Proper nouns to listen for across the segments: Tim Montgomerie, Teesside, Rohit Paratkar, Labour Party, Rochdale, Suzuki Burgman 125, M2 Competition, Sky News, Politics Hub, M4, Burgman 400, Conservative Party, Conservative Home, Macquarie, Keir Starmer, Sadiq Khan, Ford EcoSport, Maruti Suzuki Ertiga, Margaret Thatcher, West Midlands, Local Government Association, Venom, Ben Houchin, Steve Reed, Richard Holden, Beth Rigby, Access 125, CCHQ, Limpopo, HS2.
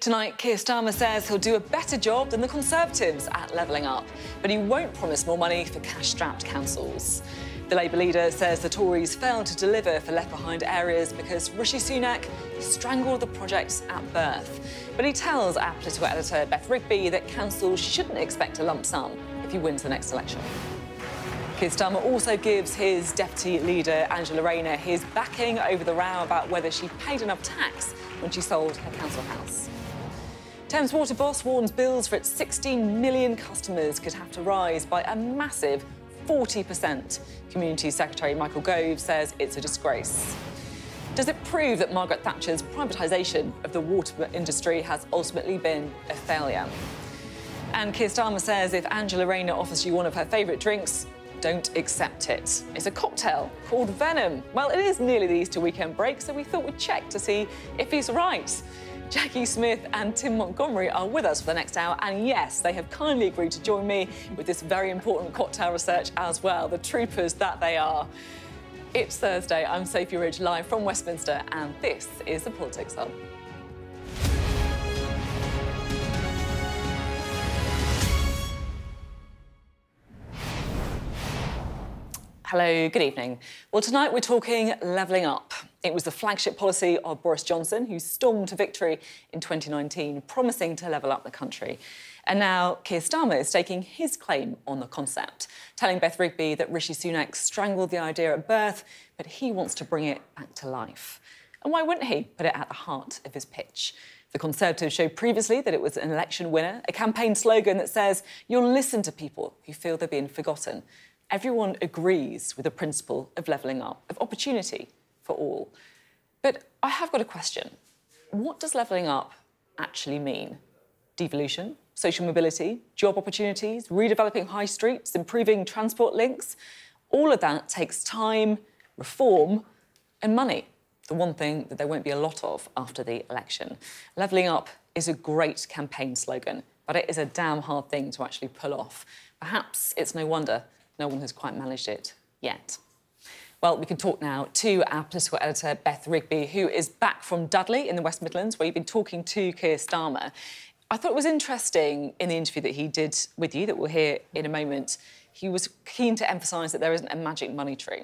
Tonight, Keir Starmer says he'll do a better job than the Conservatives at levelling up, but he won't promise more money for cash-strapped councils. The Labour leader says the Tories failed to deliver for left-behind areas because Rishi Sunak strangled the projects at birth. But he tells our political editor Beth Rigby that councils shouldn't expect a lump sum if he wins the next election. Keir Starmer also gives his deputy leader, Angela Rayner, his backing over the row about whether she paid enough tax when she sold her council house. Thames Water boss warns bills for its 16 million customers could have to rise by a massive 40%. Community Secretary Michael Gove says it's a disgrace. Does it prove that Margaret Thatcher's privatisation of the water industry has ultimately been a failure? And Keir Starmer says if Angela Rayner offers you one of her favourite drinks, don't accept it. It's a cocktail called Venom. Well, it is nearly the Easter weekend break, so we thought we'd check to see if he's right. Jacqui Smith and Tim Montgomerie are with us for the next hour, and yes, they have kindly agreed to join me with this very important cocktail research as well, the troopers that they are. It's Thursday. I'm Sophy Ridge, live from Westminster, and this is the Politics Hub. Hello, good evening. Well, tonight we're talking levelling up. It was the flagship policy of Boris Johnson, who stormed to victory in 2019, promising to level up the country. And now Keir Starmer is staking his claim on the concept, telling Beth Rigby that Rishi Sunak strangled the idea at birth, but he wants to bring it back to life. And why wouldn't he put it at the heart of his pitch? The Conservatives showed previously that it was an election winner, a campaign slogan that says you'll listen to people who feel they're being forgotten. Everyone agrees with the principle of levelling up, of opportunity for all. But I have got a question. What does levelling up actually mean? Devolution, social mobility, job opportunities, redeveloping high streets, improving transport links? All of that takes time, reform and money, the one thing that there won't be a lot of after the election. Levelling up is a great campaign slogan, but it is a damn hard thing to actually pull off. Perhaps it's no wonder no one has quite managed it yet. Well, we can talk now to our political editor, Beth Rigby, who is back from Dudley in the West Midlands, where you've been talking to Keir Starmer. I thought it was interesting in the interview that he did with you, that we'll hear in a moment, he was keen to emphasise that there isn't a magic money tree.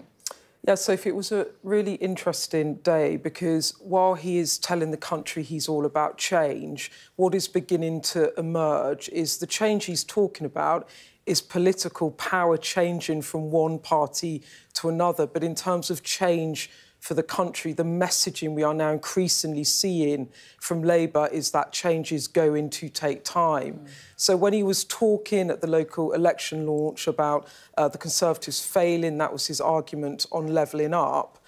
Yeah, Sophie, it was a really interesting day because while he is telling the country he's all about change, what is beginning to emerge is the change he's talking about is political power changing from one party to another. But in terms of change for the country, the messaging we are now increasingly seeing from Labour is that change is going to take time. So when he was talking at the local election launch about the Conservatives failing, that was his argument on levelling up,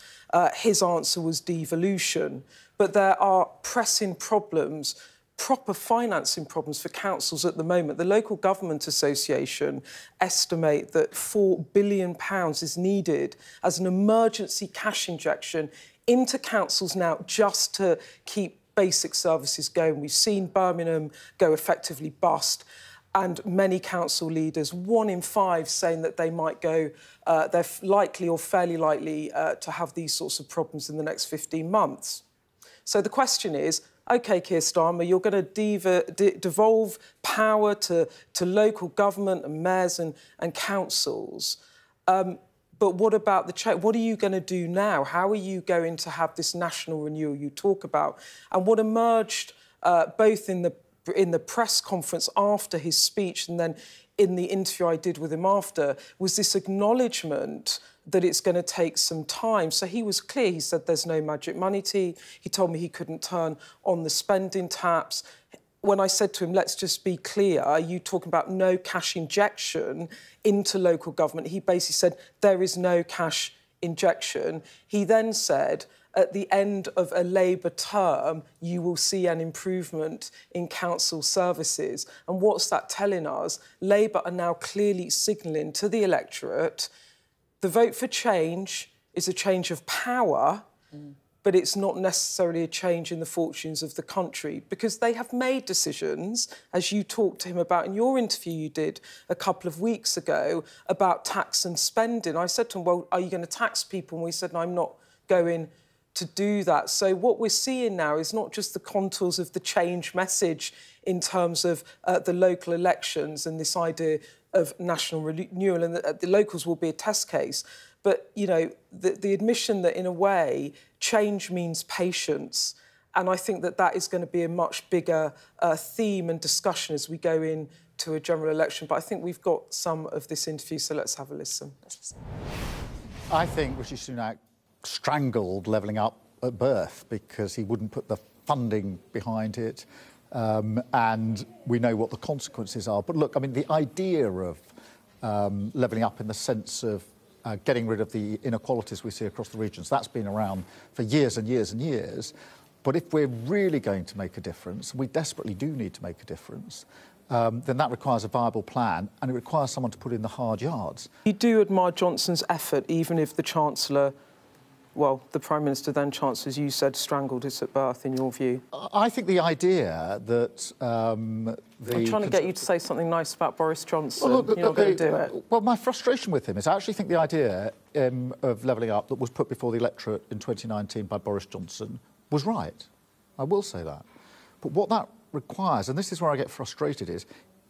his answer was devolution. But there are pressing problems, proper financing problems for councils at the moment. The Local Government Association estimate that £4 billion is needed as an emergency cash injection into councils now just to keep basic services going. We've seen Birmingham go effectively bust, and many council leaders, 1 in 5, saying that they might go, they're likely or fairly likely to have these sorts of problems in the next 15 months. So the question is, OK, Keir Starmer, you're going to devolve power to local government and mayors and councils. But what about the change? What are you going to do now? How are you going to have this national renewal you talk about? And what emerged both in the press conference after his speech and then in the interview I did with him after was this acknowledgement that it's going to take some time. So he was clear. He said there's no magic money tea. He told me he couldn't turn on the spending taps. When I said to him, let's just be clear, are you talking about no cash injection into local government? He basically said there is no cash injection. He then said at the end of a Labour term, you will see an improvement in council services. And what's that telling us? Labour are now clearly signalling to the electorate the vote for change is a change of power, but it's not necessarily a change in the fortunes of the country, because they have made decisions, as you talked to him about in your interview you did a couple of weeks ago, about tax and spending. I said to him, well, are you going to tax people? And we said, no, I'm not going to do that. So what we're seeing now is not just the contours of the change message in terms of the local elections and this idea of national renewal, and the locals will be a test case. But, you know, the admission that, in a way, change means patience. And I think that that is going to be a much bigger theme and discussion as we go into a general election. But I think we've got some of this interview, so let's have a listen. I think Rishi Sunak strangled levelling up at birth because he wouldn't put the funding behind it. And we know what the consequences are. But look, I mean, the idea of levelling up in the sense of getting rid of the inequalities we see across the regions, that's been around for years and years and years. But if we're really going to make a difference, we desperately do need to make a difference, then that requires a viable plan, and it requires someone to put in the hard yards. You do admire Johnson's effort, even if the Chancellor, well, the Prime Minister, then Chancellor, as you said, strangled us at birth, in your view. I think the idea that... I'm trying to get you to say something nice about Boris Johnson. Well, look, You're not going to do it. Well, my frustration with him is I actually think the idea of levelling up that was put before the electorate in 2019 by Boris Johnson was right. I will say that. But what that requires, and this is where I get frustrated, is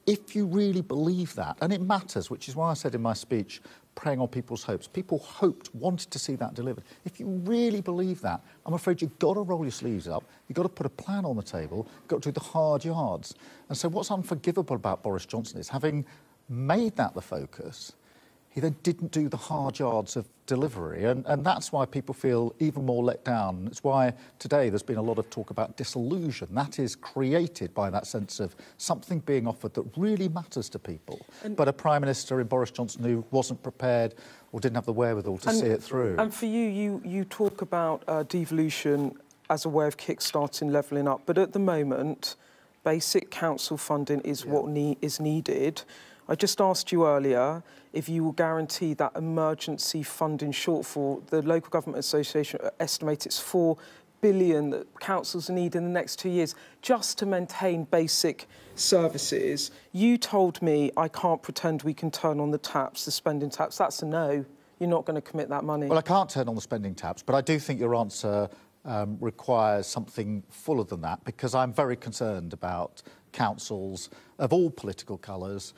if you really believe that, and it matters, which is why I said in my speech, preying on people's hopes. People hoped, wanted to see that delivered. If you really believe that, I'm afraid you've got to roll your sleeves up, you've got to put a plan on the table, you've got to do the hard yards. And so what's unforgivable about Boris Johnson is, having made that the focus, he then didn't do the hard yards of delivery. And that's why people feel even more let down. It's why today there's been a lot of talk about disillusion. That is created by that sense of something being offered that really matters to people. But a Prime Minister in Boris Johnson who wasn't prepared or didn't have the wherewithal to see it through. And for you, you talk about devolution as a way of kick-starting levelling up. But at the moment, basic council funding is what is needed. I just asked you earlier if you will guarantee that emergency funding shortfall. The Local Government Association estimates it's £4 billion that councils need in the next 2 years just to maintain basic services. You told me I can't pretend we can turn on the taps, the spending taps. That's a no. You're not going to commit that money. Well, I can't turn on the spending taps, but I do think your answer requires something fuller than that, because I'm very concerned about councils of all political colours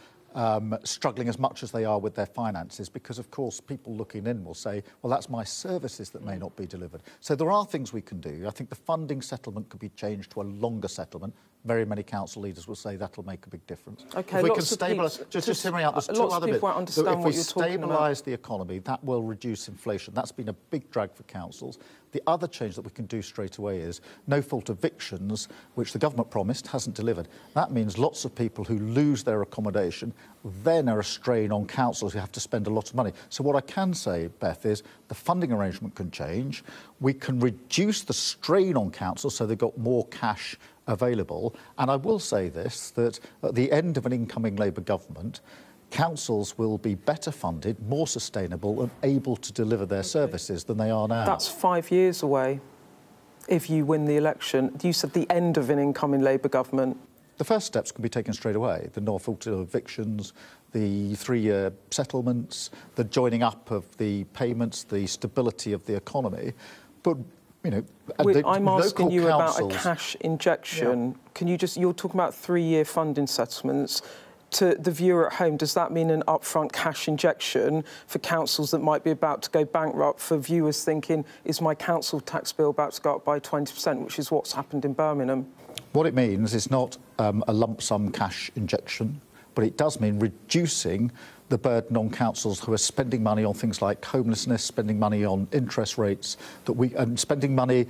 struggling as much as they are with their finances, because, of course, people looking in will say, well, that's my services that may not be delivered. So there are things we can do. I think the funding settlement could be changed to a longer settlement. Very many council leaders will say that'll make a big difference. Okay, if we can stabilise... Just hearing out, there's two other bits. If we stabilise the economy, that will reduce inflation. That's been a big drag for councils. The other change that we can do straight away is no-fault evictions, which the government promised, hasn't delivered. That means lots of people who lose their accommodation then are a strain on councils who have to spend a lot of money. So what I can say, Beth, is the funding arrangement can change. We can reduce the strain on councils so they've got more cash available. And I will say this, that at the end of an incoming Labour government, councils will be better funded, more sustainable and able to deliver their services than they are now. That's 5 years away if you win the election. You said the end of an incoming Labour government. The first steps can be taken straight away. The no-fault evictions, the three-year settlements, the joining up of the payments, the stability of the economy. But, you know... I'm asking you about a cash injection. Yeah. Can you just... You're talking about three-year funding settlements. To the viewer at home, does that mean an upfront cash injection for councils that might be about to go bankrupt, for viewers thinking, is my council tax bill about to go up by 20%, which is what's happened in Birmingham? What it means is not a lump-sum cash injection, but it does mean reducing the burden on councils who are spending money on things like homelessness, spending money on interest rates, that spending money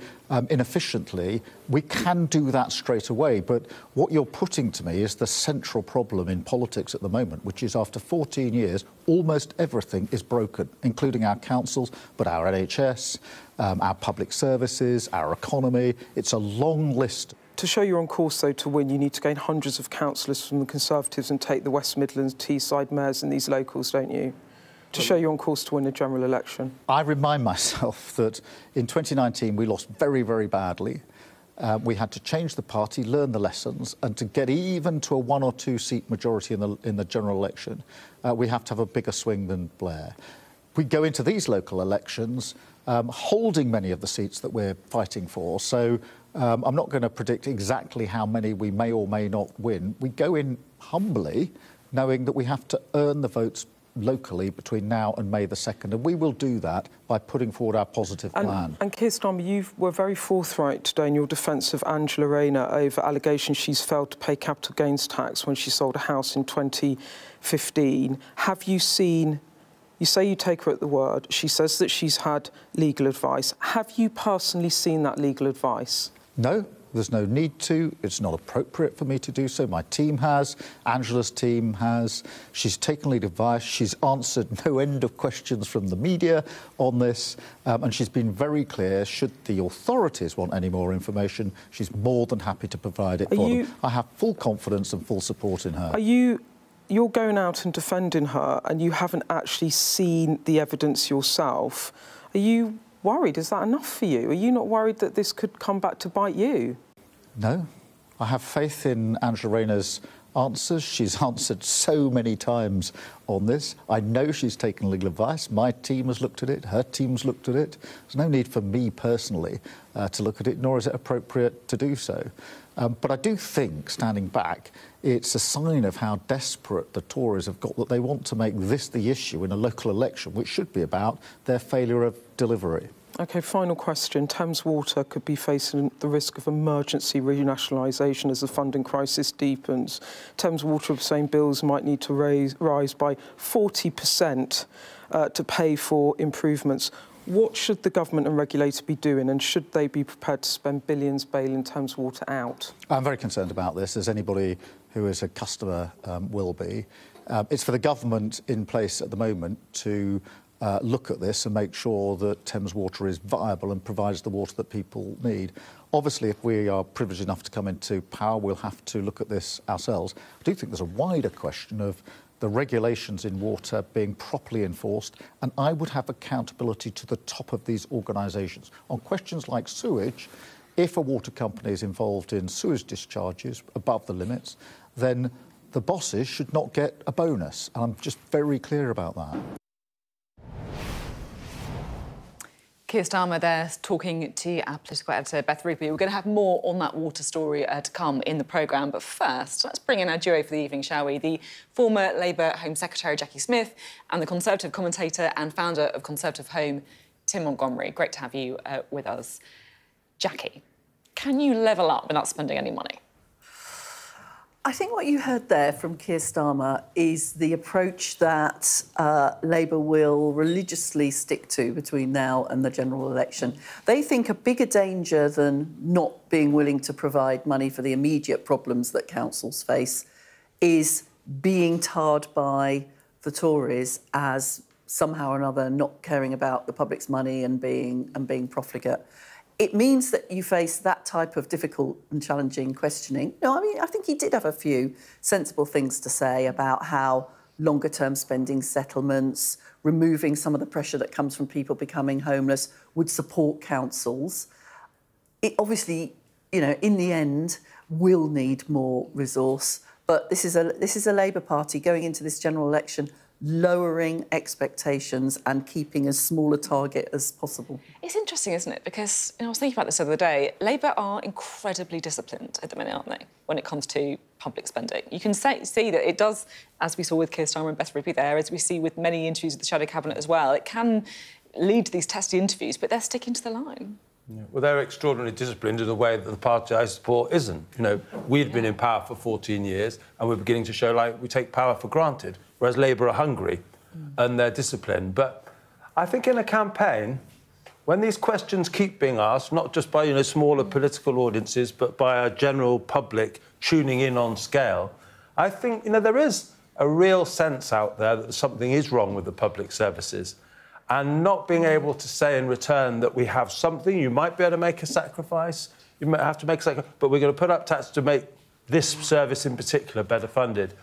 inefficiently. We can do that straight away. But what you're putting to me is the central problem in politics at the moment, which is after 14 years, almost everything is broken, including our councils, but our NHS, our public services, our economy. It's a long list. To show you're on course, though, to win, you need to gain hundreds of councillors from the Conservatives and take the West Midlands, Teesside mayors and these locals, don't you? To show you're on course to win a general election. I remind myself that in 2019 we lost very, very badly. We had to change the party, learn the lessons, and to get even to a 1 or 2 seat majority in the general election, we have to have a bigger swing than Blair. We go into these local elections holding many of the seats that we're fighting for. So I'm not going to predict exactly how many we may or may not win. We go in humbly, knowing that we have to earn the votes locally between now and May the 2nd. And we will do that by putting forward our positive plan. And Keir Starmer, you were very forthright today in your defence of Angela Rayner over allegations she's failed to pay capital gains tax when she sold a house in 2015. Have you seen... You say you take her at the word. She says that she's had legal advice. Have you personally seen that legal advice? No. There's no need to. It's not appropriate for me to do so. My team has. Angela's team has. She's taken lead advice. She's answered no end of questions from the media on this. And she's been very clear. Should the authorities want any more information, she's more than happy to provide it for them. I have full confidence and full support in her. You're going out and defending her and you haven't actually seen the evidence yourself. Are you worried? Is that enough for you? Are you not worried that this could come back to bite you? No. I have faith in Angela Rayner's answers. She's answered so many times on this. I know she's taken legal advice. My team has looked at it. Her team's looked at it. There's no need for me personally to look at it, nor is it appropriate to do so. But I do think, standing back, it's a sign of how desperate the Tories have got that they want to make this the issue in a local election, which should be about their failure of delivery. OK, final question. Thames Water could be facing the risk of emergency renationalisation as the funding crisis deepens. Thames Water are saying bills might need to rise by 40% to pay for improvements. What should the government and regulator be doing, and should they be prepared to spend billions bailing Thames Water out? I'm very concerned about this, as anybody who is a customer will be. It's for the government in place at the moment to look at this and make sure that Thames Water is viable and provides the water that people need. Obviously, if we are privileged enough to come into power, we'll have to look at this ourselves. I do think there's a wider question of the regulations in water being properly enforced, and I would have accountability to the top of these organisations. On questions like sewage, if a water company is involved in sewage discharges above the limits, then the bosses should not get a bonus. And I'm just very clear about that. Keir Starmer there talking to our political editor, Beth Rigby. We're going to have more on that water story to come in the programme. But first, let's bring in our duo for the evening, shall we? The former Labour Home Secretary, Jacqui Smith, and the Conservative commentator and founder of Conservative Home, Tim Montgomerie. Great to have you with us. Jacqui, can you level up without spending any money? I think what you heard there from Keir Starmer is the approach that Labour will religiously stick to between now and the general election. They think a bigger danger than not being willing to provide money for the immediate problems that councils face is being tarred by the Tories as somehow or another not caring about the public's money and being profligate. It means that you face that type of difficult and challenging questioning. No, I mean, I think he did have a few sensible things to say about how longer-term spending settlements, removing some of the pressure that comes from people becoming homeless, would support councils. It obviously, you know, in the end, will need more resource. But this is a Labour Party going into this general election lowering expectations and keeping as small a target as possible. It's interesting, isn't it? Because I was thinking about this the other day. Labour are incredibly disciplined at the minute, aren't they, when it comes to public spending? You can see that it does, as we saw with Keir Starmer and Beth Rigby there, as we see with many interviews with the Shadow Cabinet as well, it can lead to these testy interviews, but they're sticking to the line. Yeah. Well, they're extraordinarily disciplined in a way that the party I support isn't. You know, we've been in power for 14 years and we're beginning to show, like, we take power for granted, whereas Labour are hungry and they're disciplined. But I think in a campaign, when these questions keep being asked, not just by, you know, smaller political audiences, but by our general public tuning in on scale, I think, you know, there is a real sense out there that something is wrong with the public services. And not being able to say in return that we have something, you might be able to make a sacrifice, you might have to make a sacrifice, but we're going to put up tax to make this service in particular better funded.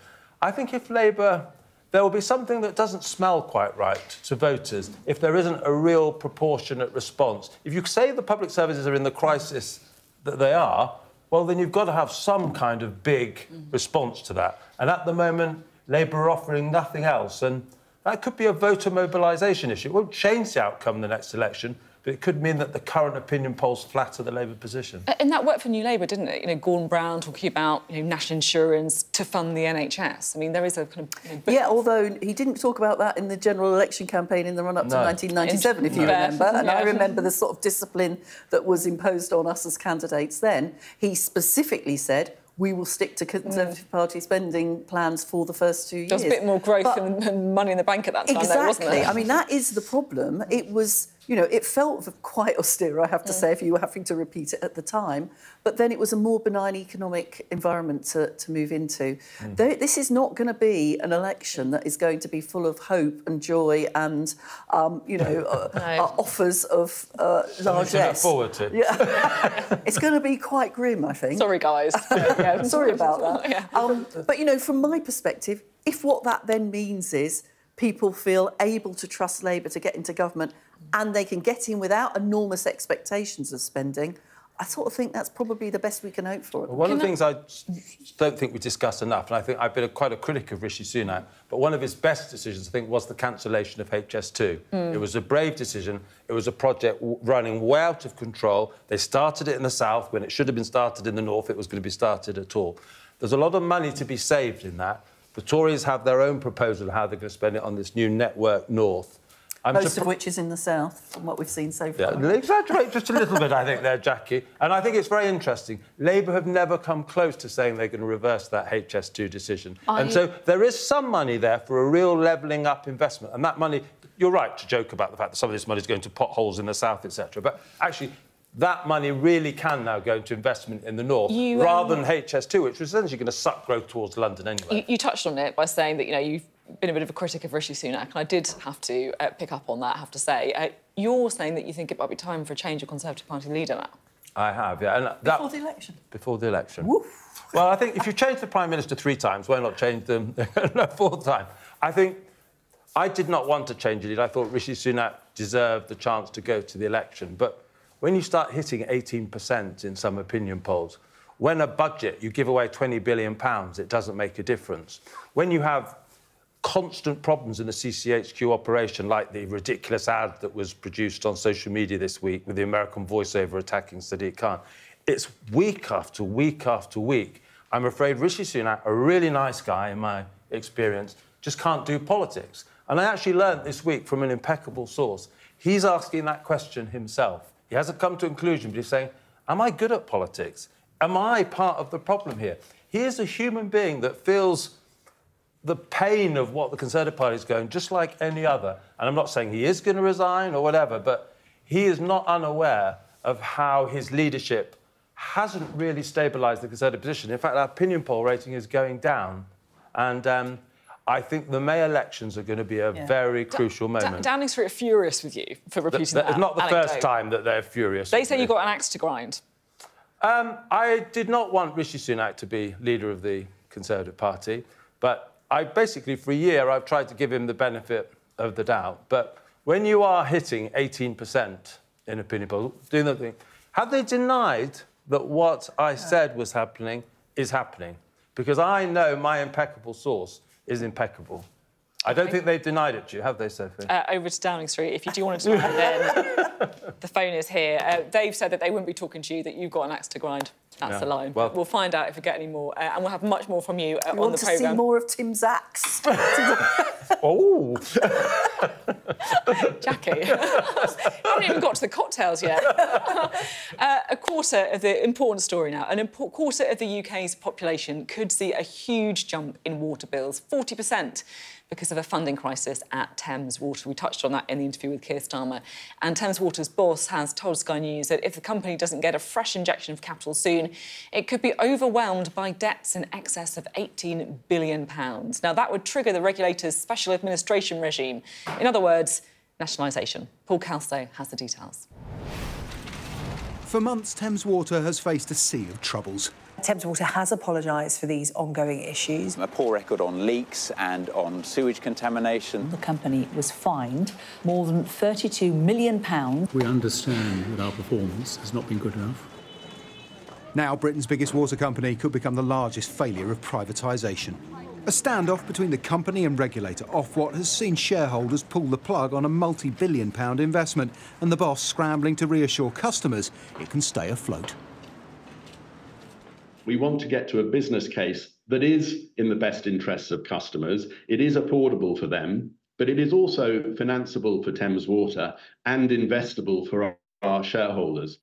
I think if Labour... there will be something that doesn't smell quite right to voters if there isn't a real proportionate response. If you say the public services are in the crisis that they are, well, then you've got to have some kind of big response to that. And at the moment, Labour are offering nothing else, and that could be a voter mobilisation issue. It won't change the outcome in the next election, but it could mean that the current opinion polls flatter the Labour position. And that worked for New Labour, didn't it? You know, Gordon Brown talking about, you know, national insurance to fund the NHS. I mean, there is a kind of... Yeah, although he didn't talk about that in the general election campaign in the run-up to 1997, if you remember. And I remember the sort of discipline that was imposed on us as candidates then. He specifically said, we will stick to Conservative Party spending plans for the first 2 years. There was a bit more growth and money in the bank at that time, though, wasn't there? I mean, that is the problem. It was, you know, it felt quite austere, I have to say, if you were having to repeat it at the time. But then it was a more benign economic environment to move into. This is not going to be an election that is going to be full of hope and joy and, you know, offers of largesse. Look forward to it. Yeah. It's going to be quite grim, I think. Sorry, guys. Yeah, sorry about that. Yeah. But, you know, from my perspective, if what that then means is people feel able to trust Labour to get into government and they can get in without enormous expectations of spending, I sort of think that's probably the best we can hope for. Well, one of the things I don't think we discuss enough, and I think I've been quite a critic of Rishi Sunak, but one of his best decisions, I think, was the cancellation of HS2. It was a brave decision. It was a project running way out of control. They started it in the south when it should have been started in the north. It was going to be started at all. There's a lot of money to be saved in that. The Tories have their own proposal of how they're going to spend it on this new network north. Most of which is in the south, from what we've seen so far. Yeah, exaggerate just a little bit, I think, there, Jacqui. And I think it's very interesting. Labour have never come close to saying they're going to reverse that HS2 decision. And so there is some money there for a real levelling up investment. And that money, you're right to joke about the fact that some of this money is going to potholes in the south, etc. But actually, that money really can now go into investment in the north, rather than HS2, which was essentially going to suck growth towards London anyway. You touched on it by saying that, you know, you've been a bit of a critic of Rishi Sunak, and I did have to pick up on that, I have to say. You're saying that you think it might be time for a change of Conservative Party leader now. I have, yeah. And that, before the election? Before the election. Woof. Well, I think if you change the Prime Minister 3 times, why not change them a 4th time? I think I did not want to change it. I thought Rishi Sunak deserved the chance to go to the election. But when you start hitting 18% in some opinion polls, when a budget, you give away £20 billion, it doesn't make a difference. When you have constant problems in the CCHQ operation, like the ridiculous ad that was produced on social media this week with the American voiceover attacking Sadiq Khan. It's week after week after week. I'm afraid Rishi Sunak, a really nice guy in my experience, just can't do politics. And I actually learned this week from an impeccable source, he's asking that question himself. He hasn't come to a conclusion, but he's saying, am I good at politics? Am I part of the problem here? He is a human being that feels the pain of what the Conservative Party is going, just like any other. And I'm not saying he is going to resign or whatever, but he is not unaware of how his leadership hasn't really stabilised the Conservative position. In fact, our opinion poll rating is going down. And I think the May elections are going to be a very crucial moment. Downing Street are furious with you for repeating that. It's not the first time that they're furious. They say you've got an axe to grind. I did not want Rishi Sunak to be leader of the Conservative Party, but I basically, for a year, I've tried to give him the benefit of the doubt. But when you are hitting 18% in opinion polls, do nothing. Have they denied that what I said was happening is happening? Because I know my impeccable source is impeccable. I don't think they've denied it to you, have they, Sophie? Over to Downing Street. If you do want to talk then the phone is here. They've said that they wouldn't be talking to you, that you've got an axe to grind. That's the line. Well, we'll find out if we get any more, and we'll have much more from you on the programme. We want to see more of Tim's axe. Oh! Jacqui, you haven't even got to the cocktails yet. A quarter of the important story now. An important quarter of the UK's population could see a huge jump in water bills, 40%, because of a funding crisis at Thames Water. We touched on that in the interview with Keir Starmer. And Thames Water's boss has told Sky News that if the company doesn't get a fresh injection of capital soon, it could be overwhelmed by debts in excess of £18 billion. Now, that would trigger the regulator's special administration regime. In other words, nationalisation. Paul Calstow has the details. For months, Thames Water has faced a sea of troubles. Thames Water has apologised for these ongoing issues. A poor record on leaks and on sewage contamination. The company was fined more than £32 million. We understand that our performance has not been good enough. Now, Britain's biggest water company could become the largest failure of privatisation. A standoff between the company and regulator Ofwat has seen shareholders pull the plug on a multi-billion-pound investment, and the boss scrambling to reassure customers it can stay afloat. We want to get to a business case that is in the best interests of customers. It is affordable for them, but it is also financeable for Thames Water and investable for our shareholders.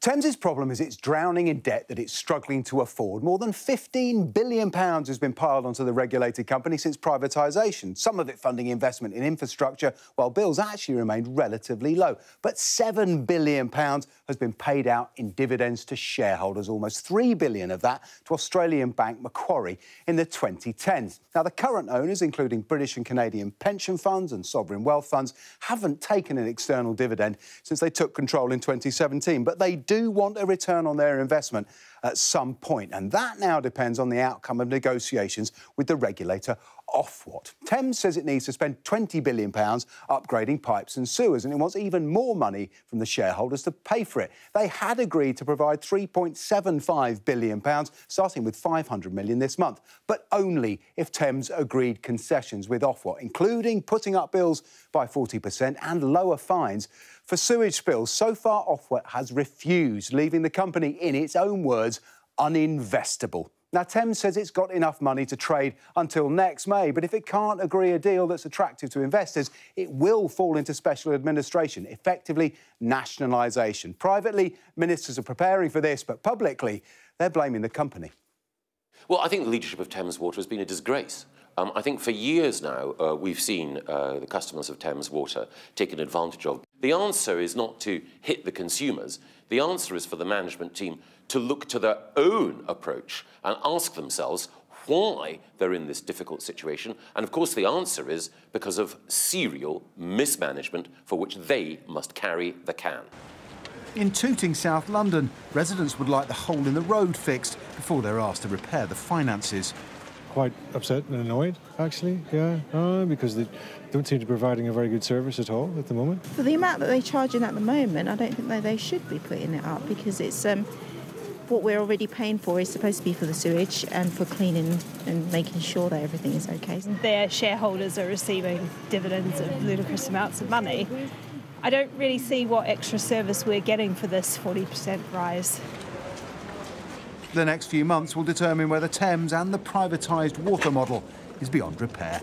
Thames's problem is it's drowning in debt that it's struggling to afford. More than £15 billion has been piled onto the regulated company since privatisation, some of it funding investment in infrastructure, while bills actually remained relatively low. But £7 billion has been paid out in dividends to shareholders, almost £3 billion of that to Australian bank Macquarie in the 2010s. Now, the current owners, including British and Canadian pension funds and sovereign wealth funds, haven't taken an external dividend since they took control in 2017, but they do want a return on their investment at some point, and that now depends on the outcome of negotiations with the regulator Ofwat. Thames says it needs to spend £20 billion upgrading pipes and sewers, and it wants even more money from the shareholders to pay for it. They had agreed to provide £3.75 billion, starting with £500 million this month, but only if Thames agreed concessions with Ofwat, including putting up bills by 40% and lower fines for sewage spills. So far, Ofwat has refused, leaving the company, in its own words, uninvestable. Now, Thames says it's got enough money to trade until next May, but if it can't agree a deal that's attractive to investors, it will fall into special administration, effectively nationalisation. Privately, ministers are preparing for this, but publicly, they're blaming the company. Well, I think the leadership of Thames Water has been a disgrace. I think for years now, we've seen the customers of Thames Water taken advantage of. The answer is not to hit the consumers. The answer is for the management team to look to their own approach and ask themselves why they're in this difficult situation. And, of course, the answer is because of serial mismanagement for which they must carry the can. In Tooting, South London, residents would like the hole in the road fixed before they're asked to repair the finances. Quite upset and annoyed, actually, yeah, because they don't seem to be providing a very good service at all at the moment. For the amount that they're charging at the moment, I don't think that they should be putting it up, because it's what we're already paying for is supposed to be for the sewage and for cleaning and making sure that everything is OK. Their shareholders are receiving dividends of ludicrous amounts of money. I don't really see what extra service we're getting for this 40% rise. The next few months will determine whether Thames and the privatised water model is beyond repair.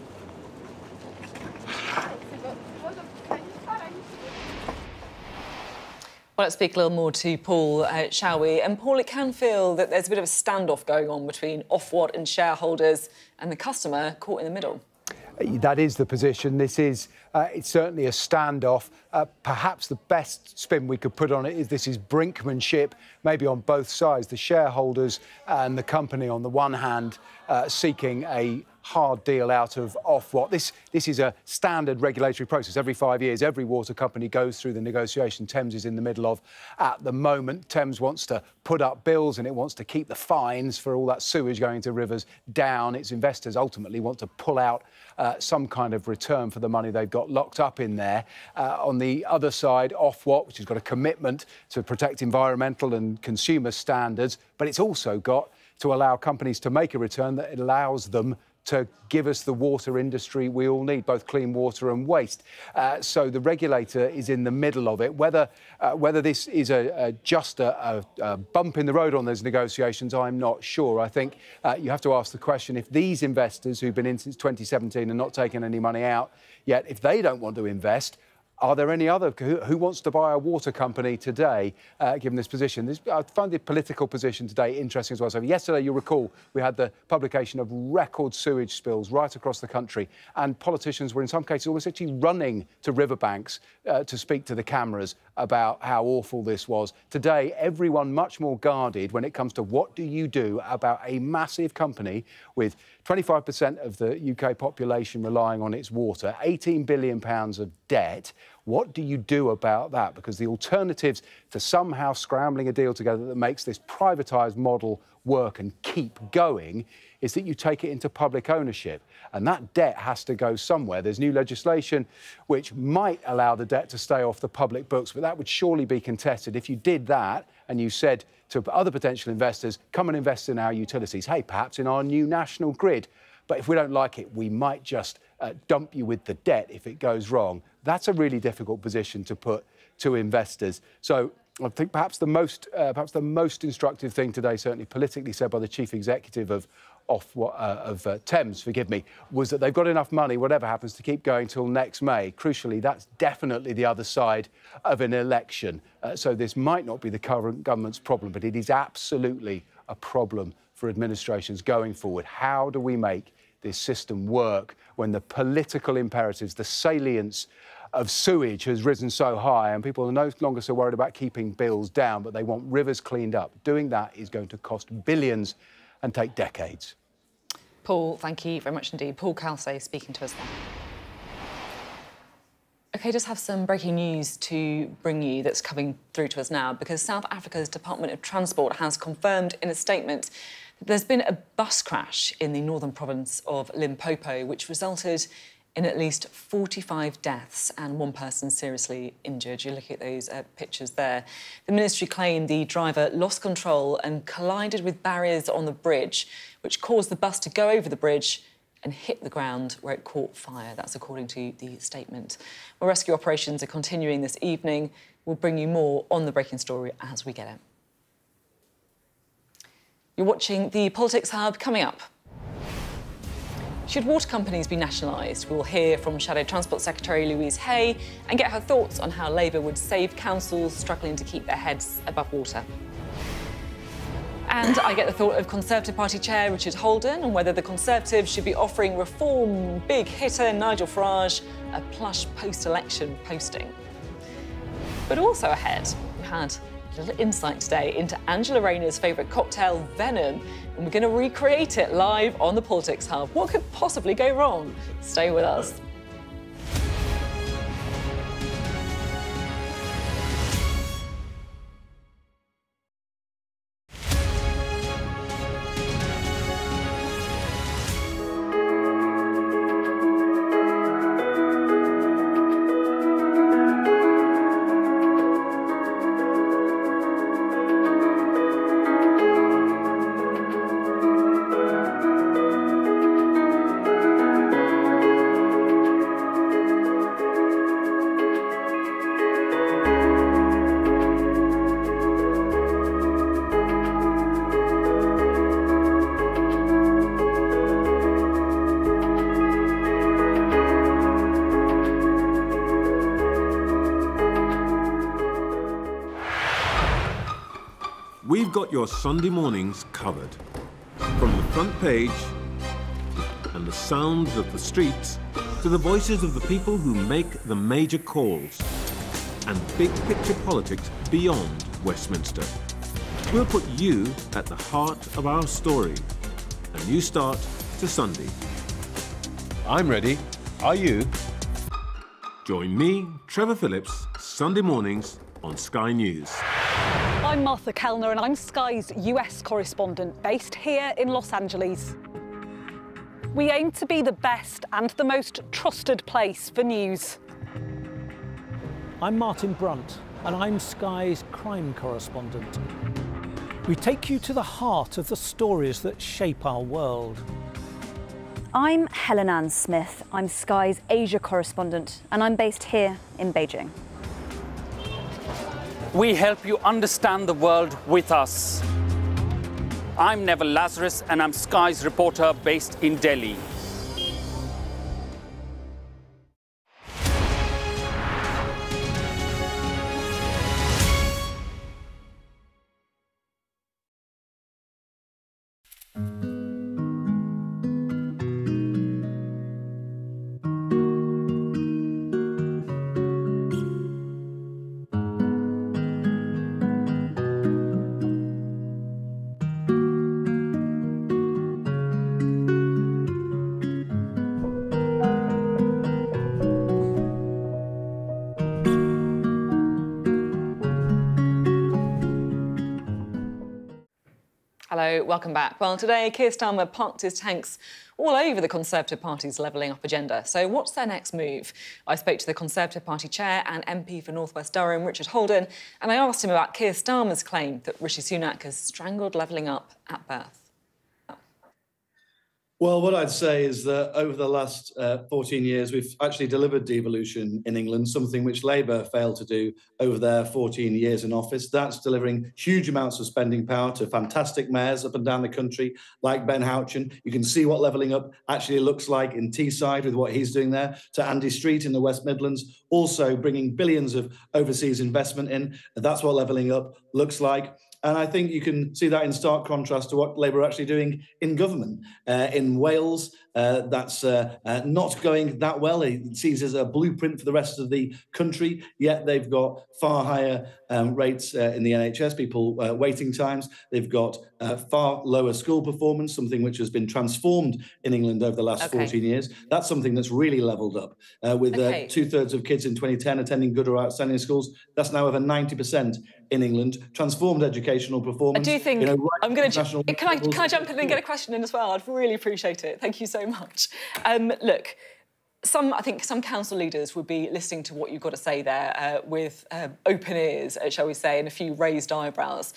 Well, let's speak a little more to Paul, shall we? And, Paul, it can feel that there's a bit of a standoff going on between Ofwat and shareholders and the customer caught in the middle. That is the position. This is it's certainly a standoff. Perhaps the best spin we could put on it is this is brinkmanship, maybe on both sides, the shareholders and the company on the one hand seeking a hard deal out of Ofwat. This is a standard regulatory process. Every 5 years, every water company goes through the negotiation Thames is in the middle of at the moment. Thames wants to put up bills and it wants to keep the fines for all that sewage going to rivers down. Its investors ultimately want to pull out some kind of return for the money they've got locked up in there. On the other side, Ofwat, which has got a commitment to protect environmental and consumer standards, but it's also got to allow companies to make a return that allows them to give us the water industry we all need, both clean water and waste. So the regulator is in the middle of it. Whether this is just a bump in the road on those negotiations, I'm not sure. I think you have to ask the question, if these investors who've been in since 2017 and not taking any money out yet, if they don't want to invest, are there any other... Who wants to buy a water company today, given this position? I find the political position today interesting as well. So yesterday, you'll recall, we had the publication of record sewage spills right across the country, and politicians were, in some cases, almost actually running to riverbanks to speak to the cameras about how awful this was. Today, everyone much more guarded when it comes to what do you do about a massive company with 25% of the UK population relying on its water, £18 billion of debt. What do you do about that? Because the alternatives to somehow scrambling a deal together that makes this privatised model work and keep going is that you take it into public ownership. And that debt has to go somewhere. There's new legislation which might allow the debt to stay off the public books, but that would surely be contested. If you did that and you said to other potential investors, come and invest in our utilities, hey, perhaps in our new national grid, but if we don't like it, we might just dump you with the debt if it goes wrong. That's a really difficult position to put to investors. So I think perhaps the most instructive thing today, certainly politically said by the chief executive of Thames, forgive me, was that they've got enough money, whatever happens, to keep going till next May. Crucially, that's definitely the other side of an election. So this might not be the current government's problem, but it is absolutely a problem for administrations going forward. How do we make this system work when the political imperatives, the salience of sewage has risen so high and people are no longer so worried about keeping bills down, but they want rivers cleaned up? Doing that is going to cost billions and take decades. Paul, thank you very much indeed. Paul Calstow speaking to us now. OK, just have some breaking news to bring you that's coming through to us now, because South Africa's Department of Transport has confirmed in a statement that there's been a bus crash in the northern province of Limpopo, which resulted in at least 45 deaths and one person seriously injured. You look at those pictures there. The ministry claimed the driver lost control and collided with barriers on the bridge, which caused the bus to go over the bridge and hit the ground where it caught fire. That's according to the statement. Well, rescue operations are continuing this evening. We'll bring you more on the breaking story as we get it. You're watching the Politics Hub. Coming up, should water companies be nationalised? We'll hear from Shadow Transport Secretary Louise Haigh and get her thoughts on how Labour would save councils struggling to keep their heads above water. And I get the thought of Conservative Party Chair Richard Holden and whether the Conservatives should be offering reform big hitter Nigel Farage a plush post-election posting. But also ahead, we had a little insight today into Angela Rayner's favourite cocktail, Venom, and we're going to recreate it live on the Politics Hub. What could possibly go wrong? Stay with us. Your Sunday mornings covered. From the front page and the sounds of the streets to the voices of the people who make the major calls and big picture politics beyond Westminster. We'll put you at the heart of our story. A new start to Sunday. I'm ready. Are you? Join me, Trevor Phillips, Sunday mornings on Sky News. I'm Martha Kellner and I'm Sky's US correspondent based here in Los Angeles. We aim to be the best and the most trusted place for news. I'm Martin Brunt and I'm Sky's crime correspondent. We take you to the heart of the stories that shape our world. I'm Helen Ann Smith, I'm Sky's Asia correspondent and I'm based here in Beijing. We help you understand the world with us. I'm Neville Lazarus and I'm Sky's reporter based in Delhi. Welcome back. Well, today, Keir Starmer parked his tanks all over the Conservative Party's levelling up agenda. So what's their next move? I spoke to the Conservative Party chair and MP for North West Durham, Richard Holden, and I asked him about Keir Starmer's claim that Rishi Sunak has strangled levelling up at birth. Well, what I'd say is that over the last 14 years, we've actually delivered devolution in England, something which Labour failed to do over their 14 years in office. That's delivering huge amounts of spending power to fantastic mayors up and down the country, like Ben Houchin. You can see what levelling up actually looks like in Teesside with what he's doing there, to Andy Street in the West Midlands, also bringing billions of overseas investment in. That's what levelling up looks like. And I think you can see that in stark contrast to what Labour are actually doing in government. In Wales, that's not going that well. It sees as a blueprint for the rest of the country, yet they've got far higher rates in the NHS, people waiting times. They've got far lower school performance, something which has been transformed in England over the last 14 years. That's something that's really levelled up. With two-thirds of kids in 2010 attending good or outstanding schools, that's now over 90%. In England, transformed educational performance. I do think, I'm going to... Can I jump in and get a question in as well? I'd really appreciate it. Thank you so much. Look, I think some council leaders would be listening to what you've got to say there with open ears, shall we say, and a few raised eyebrows,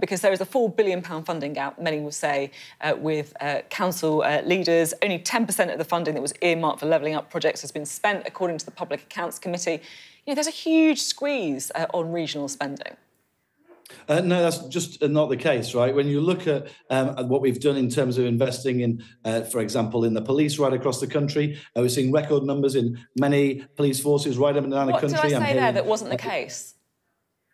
because there is a £4 billion funding gap, many will say, with council leaders. Only 10% of the funding that was earmarked for levelling up projects has been spent, according to the Public Accounts Committee. You know, there's a huge squeeze on regional spending. No, that's just not the case, right? When you look at what we've done in terms of investing in, for example, in the police right across the country, we're seeing record numbers in many police forces right up and down the country. What did I say there that wasn't the case?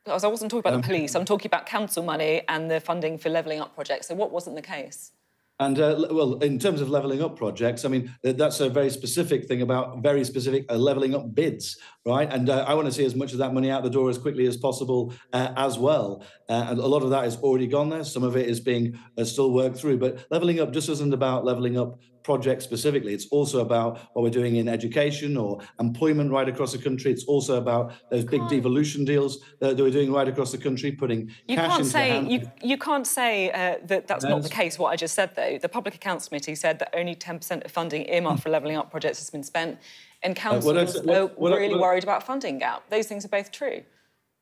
I wasn't talking about the police. I'm talking about council money and the funding for levelling up projects. So what wasn't the case? And, well, in terms of levelling up projects, I mean, that's a very specific thing about very specific levelling up bids, right? And I want to see as much of that money out the door as quickly as possible as well. And a lot of that is already gone there. Some of it is being still worked through. But levelling up just isn't about levelling up projects specifically. It's also about what we're doing in education or employment right across the country. It's also about those big devolution deals that we're doing right across the country, putting cash into the hand. You can't say that that's not the case, what I just said, though. The Public Accounts Committee said that only 10% of funding earmarked for levelling up projects has been spent, and councils are really worried about funding gap. Those things are both true.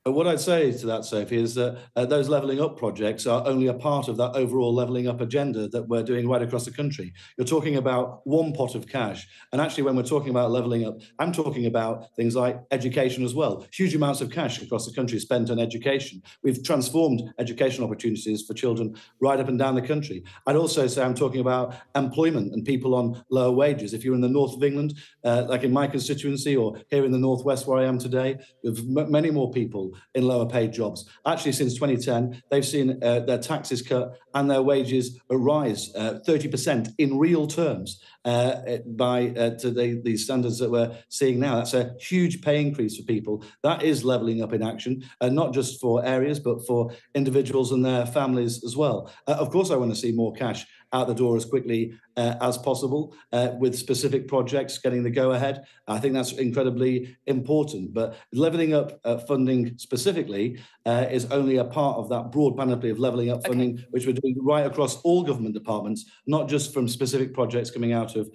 What I'd say to that, Sophie, is that those levelling up projects are only a part of that overall levelling up agenda that we're doing right across the country. You're talking about one pot of cash. And actually, when we're talking about levelling up, I'm talking about things like education as well. Huge amounts of cash across the country spent on education. We've transformed education opportunities for children right up and down the country. I'd also say I'm talking about employment and people on lower wages. If you're in the north of England, like in my constituency or here in the northwest where I am today, we have many more people in lower paid jobs. Actually, since 2010, they've seen their taxes cut and their wages rise 30% in real terms to the standards that we're seeing now. That's a huge pay increase for people. That is levelling up in action, not just for areas, but for individuals and their families as well. Of course, I want to see more cash out the door as quickly as possible with specific projects getting the go-ahead. I think that's incredibly important. But levelling up funding specifically is only a part of that broad panoply of levelling up funding, which we're doing right across all government departments, not just from specific projects coming out of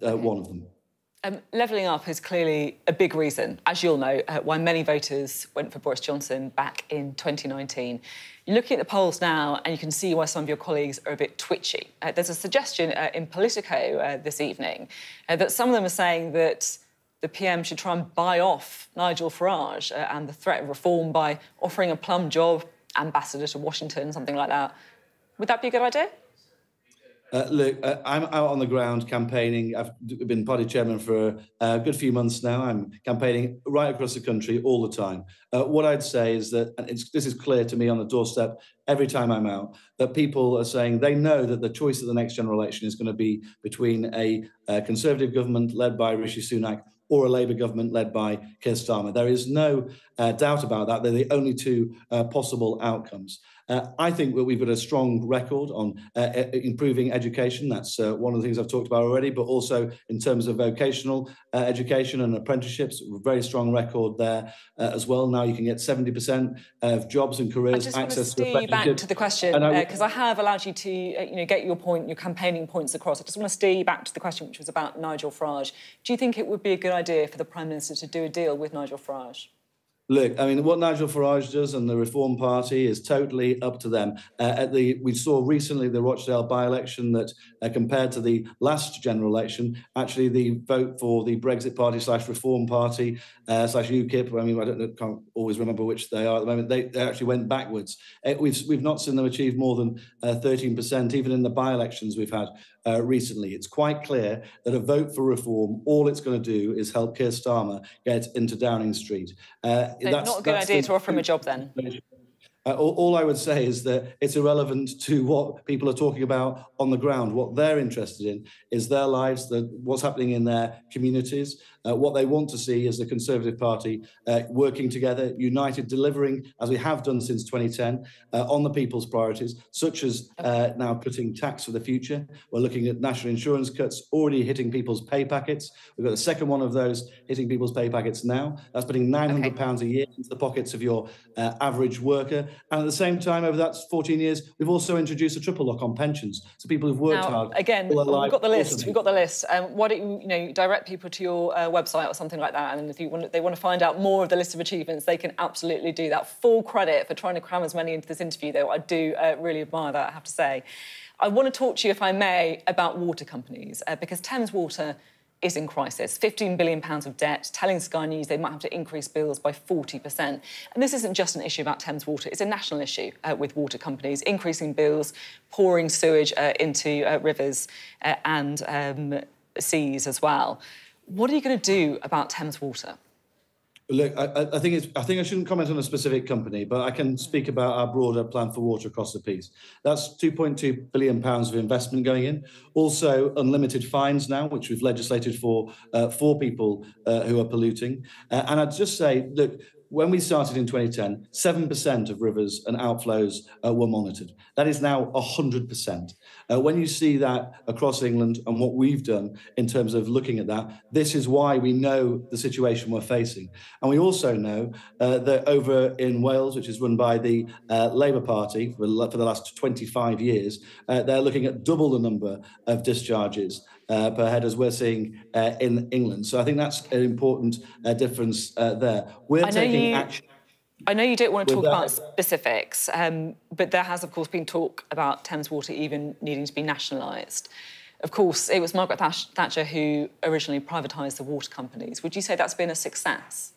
one of them. Levelling up is clearly a big reason, as you'll know, why many voters went for Boris Johnson back in 2019. You're looking at the polls now and you can see why some of your colleagues are a bit twitchy. There's a suggestion in Politico this evening that some of them are saying that the PM should try and buy off Nigel Farage and the threat of reform by offering a plum job, ambassador to Washington, something like that. Would that be a good idea? Look, I'm out on the ground campaigning. I've been party chairman for a good few months now. I'm campaigning right across the country all the time. What I'd say is that, and this is clear to me on the doorstep every time I'm out, that people are saying they know that the choice of the next general election is going to be between a Conservative government led by Rishi Sunak or a Labour government led by Keir Starmer. There is no doubt about that. They're the only two possible outcomes. I think that we've got a strong record on improving education. That's one of the things I've talked about already, but also in terms of vocational education and apprenticeships, very strong record there as well. Now you can get 70% of jobs and careers access to apprenticeships. I just want to steer you back to the question, because I have allowed you to get your point, your campaigning points across. I just want to steer you back to the question, which was about Nigel Farage. Do you think it would be a good idea for the Prime Minister to do a deal with Nigel Farage? Look, I mean, what Nigel Farage does and the Reform Party is totally up to them. We saw recently the Rochdale by-election that, compared to the last general election, actually the vote for the Brexit Party / Reform Party / UKIP, I mean, I don't, can't always remember which they are at the moment, they actually went backwards. We've not seen them achieve more than 13%, even in the by-elections we've had recently. It's quite clear that a vote for reform, all it's going to do is help Keir Starmer get into Downing Street. So that's not a good idea to offer him a job then. All I would say is that it's irrelevant to what people are talking about on the ground. What they're interested in is their lives, what's happening in their communities. What they want to see is the Conservative Party working together, united, delivering, as we have done since 2010, on the people's priorities, such as now cutting tax for the future. We're looking at national insurance cuts already hitting people's pay packets. We've got the second one of those hitting people's pay packets now. That's putting £900 a year into the pockets of your average worker. And at the same time, over that 14 years, we've also introduced a triple lock on pensions. So people who've worked hard. Again, we've got the list. We've got the list. Why don't you, direct people to your website or something like that? And if they want to find out more of the list of achievements, they can absolutely do that. Full credit for trying to cram as many into this interview, though. I do really admire that, I have to say. I want to talk to you, if I may, about water companies, because Thames Water is in crisis. £15 billion of debt, telling Sky News they might have to increase bills by 40%. And this isn't just an issue about Thames Water, it's a national issue with water companies, increasing bills, pouring sewage into rivers and seas as well. What are you going to do about Thames Water? Look, I think I shouldn't comment on a specific company, but I can speak about our broader plan for water across the piece. That's £2.2 billion of investment going in. Also, unlimited fines now, which we've legislated for people who are polluting. And I'd just say, look, when we started in 2010, 7% of rivers and outflows were monitored. That is now 100%. When you see that across England and what we've done in terms of looking at that, this is why we know the situation we're facing. And we also know that over in Wales, which is run by the Labour Party for the last 25 years, they're looking at double the number of discharges per head as we're seeing in England. So I think that's an important difference there. We're taking action. I know you don't want to talk about specifics, but there has, of course, been talk about Thames Water even needing to be nationalised. Of course, it was Margaret Thatcher who originally privatised the water companies. Would you say that's been a success?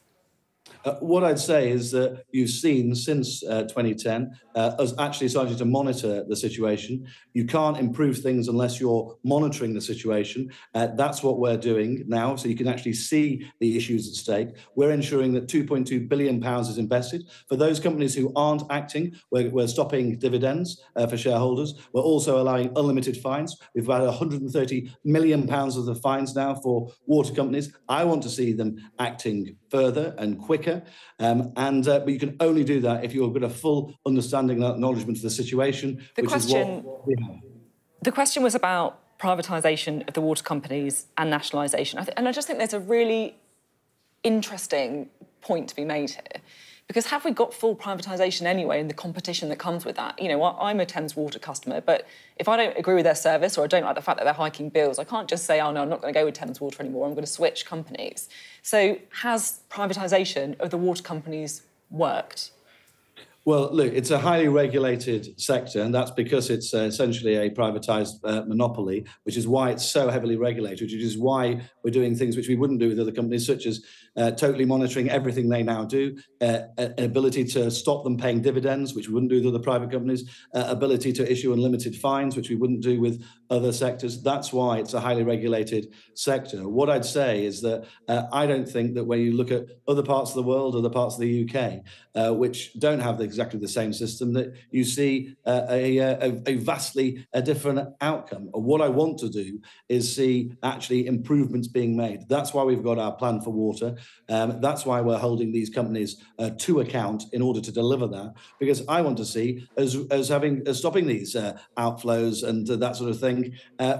What I'd say is that you've seen since 2010 us actually starting to monitor the situation. You can't improve things unless you're monitoring the situation. That's what we're doing now, so you can actually see the issues at stake. We're ensuring that £2.2 billion is invested. For those companies who aren't acting, we're stopping dividends for shareholders. We're also allowing unlimited fines. We've had £130 million of the fines now for water companies. I want to see them acting further and quicker, but you can only do that if you've got a full understanding and acknowledgement of the situation, which is what we have. The question was about privatisation of the water companies and nationalisation. And I just think there's a really interesting point to be made here, because have we got full privatisation anyway and the competition that comes with that? You know, I'm a Thames Water customer, but if I don't agree with their service or I don't like the fact that they're hiking bills, I can't just say, oh, no, I'm not going to go with Thames Water anymore, I'm going to switch companies. So has privatisation of the water companies worked? Well, look, it's a highly regulated sector, and that's because it's essentially a privatised monopoly, which is why it's so heavily regulated, which is why we're doing things which we wouldn't do with other companies, such as totally monitoring everything they now do, ability to stop them paying dividends, which we wouldn't do with other private companies, ability to issue unlimited fines, which we wouldn't do with other sectors. That's why it's a highly regulated sector. What I'd say is that I don't think that when you look at other parts of the world, other parts of the UK, which don't have exactly the same system, that you see a vastly different outcome. What I want to do is see actually improvements being made. That's why we've got our plan for water. That's why we're holding these companies to account in order to deliver that, because I want to see us stopping these outflows and that sort of thing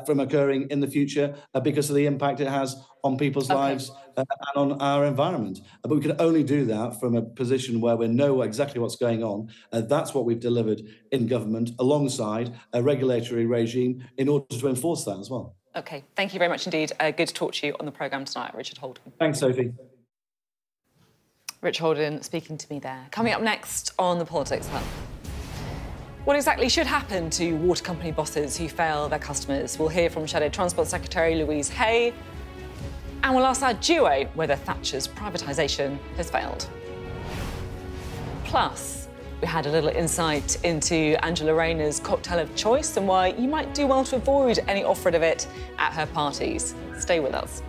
from occurring in the future because of the impact it has on people's lives and on our environment. But we can only do that from a position where we know exactly what's going on. That's what we've delivered in government alongside a regulatory regime in order to enforce that as well. OK, thank you very much indeed. Good to talk to you on the programme tonight, Richard Holden. Thanks, Sophie. Richard Holden speaking to me there. Coming up next on the Politics Hub. What exactly should happen to water company bosses who fail their customers? We'll hear from Shadow Transport Secretary Louise Haigh, and we'll ask our duo whether Thatcher's privatisation has failed. Plus, we had a little insight into Angela Rayner's cocktail of choice and why you might do well to avoid any offer of it at her parties. Stay with us.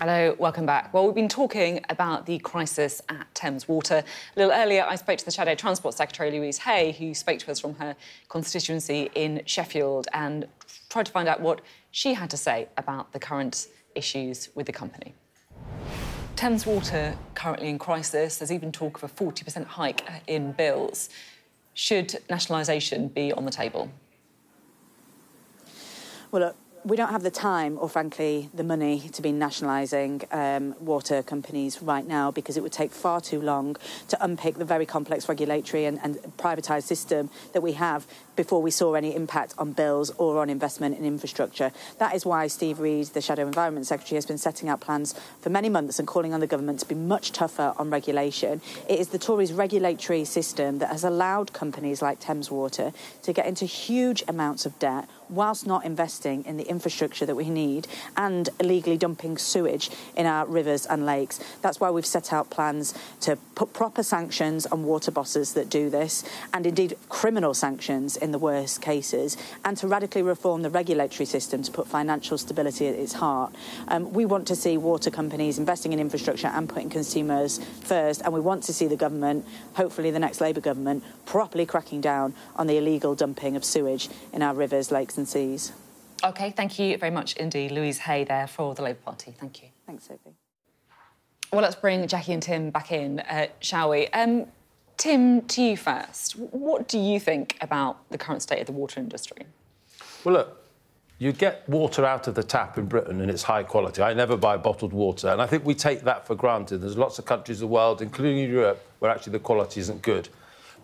Hello, welcome back. Well, we've been talking about the crisis at Thames Water. A little earlier, I spoke to the Shadow Transport Secretary, Louise Haigh, who spoke to us from her constituency in Sheffield and tried to find out what she had to say about the current issues with the company. Thames Water currently in crisis. There's even talk of a 40% hike in bills. Should nationalisation be on the table? Well, look, we don't have the time or, frankly, the money to be nationalising water companies right now because it would take far too long to unpick the very complex regulatory and privatised system that we have before we saw any impact on bills or on investment in infrastructure. That is why Steve Reed, the Shadow Environment Secretary, has been setting out plans for many months and calling on the government to be much tougher on regulation. It is the Tories' regulatory system that has allowed companies like Thames Water to get into huge amounts of debt whilst not investing in the infrastructure that we need and illegally dumping sewage in our rivers and lakes. That's why we've set out plans to put proper sanctions on water bosses that do this, and indeed criminal sanctions in the worst cases, and to radically reform the regulatory system to put financial stability at its heart. We want to see water companies investing in infrastructure and putting consumers first, and we want to see the government, hopefully the next Labour government, properly cracking down on the illegal dumping of sewage in our rivers, lakes and seas. OK, thank you very much indeed, Louise Haigh there for the Labour Party. Thank you. Thanks, Sophie. Well, let's bring Jacqui and Tim back in, shall we? Tim, to you first. What do you think about the current state of the water industry? Well, look, you get water out of the tap in Britain and it's high quality. I never buy bottled water, and I think we take that for granted. There's lots of countries in the world, including Europe, where actually the quality isn't good.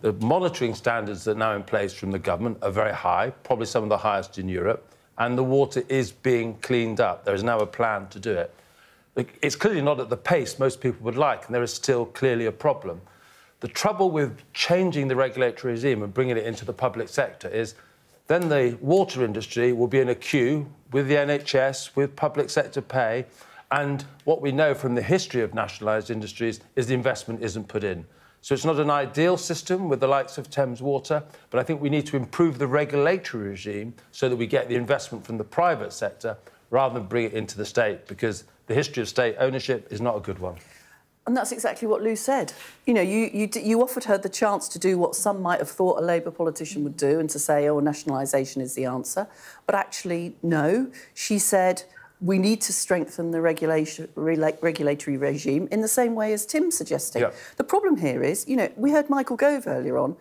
The monitoring standards that are now in place from the government are very high, probably some of the highest in Europe, and the water is being cleaned up. There is now a plan to do it. It's clearly not at the pace most people would like, and there is still clearly a problem. The trouble with changing the regulatory regime and bringing it into the public sector is then the water industry will be in a queue with the NHS, with public sector pay, and what we know from the history of nationalised industries is the investment isn't put in. So it's not an ideal system with the likes of Thames Water, but I think we need to improve the regulatory regime so that we get the investment from the private sector rather than bring it into the state, because the history of state ownership is not a good one. And that's exactly what Lou said. You know, you offered her the chance to do what some might have thought a Labour politician would do and to say, oh, nationalisation is the answer. But actually, no. She said, we need to strengthen the regulatory regime in the same way as Tim's suggesting. Yeah. The problem here is, you know, we heard Michael Gove earlier on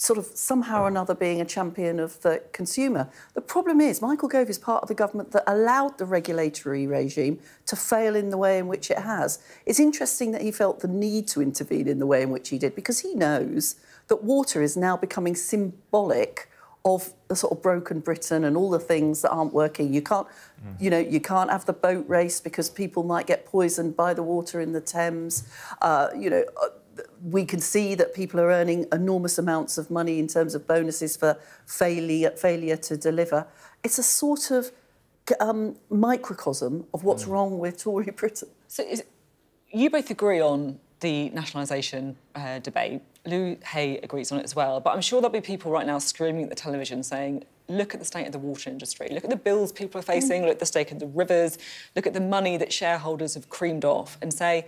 sort of somehow or another being a champion of the consumer. The problem is Michael Gove is part of the government that allowed the regulatory regime to fail in the way in which it has. It's interesting that he felt the need to intervene in the way in which he did, because he knows that water is now becoming symbolic of the sort of broken Britain and all the things that aren't working. You can't, you know, you can't have the boat race because people might get poisoned by the water in the Thames. You know, we can see that people are earning enormous amounts of money in terms of bonuses for failure to deliver. It's a sort of microcosm of what's wrong with Tory Britain. So you both agree on the nationalisation debate. Lou Haigh agrees on it as well. But I'm sure there'll be people right now screaming at the television saying, look at the state of the water industry, look at the bills people are facing, look at the state of the rivers, look at the money that shareholders have creamed off, and say,